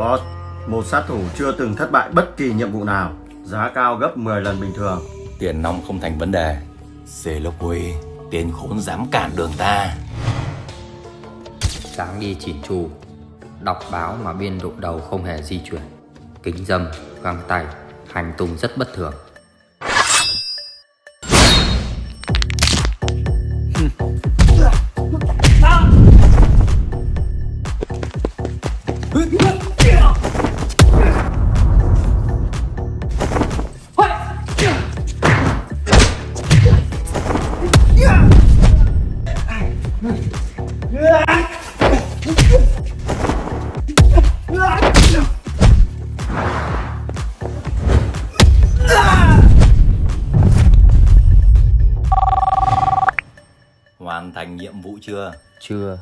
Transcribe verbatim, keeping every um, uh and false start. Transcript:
Boss, một sát thủ chưa từng thất bại bất kỳ nhiệm vụ nào, giá cao gấp mười lần bình thường. Tiền nong không thành vấn đề. Sê Lốc Huy, tên khốn dám cản đường ta. Sáng đi chỉn chu, đọc báo mà biên độ đầu không hề di chuyển. Kính dâm, găng tay, hành tung rất bất thường. Hoàn thành nhiệm vụ chưa? Chưa.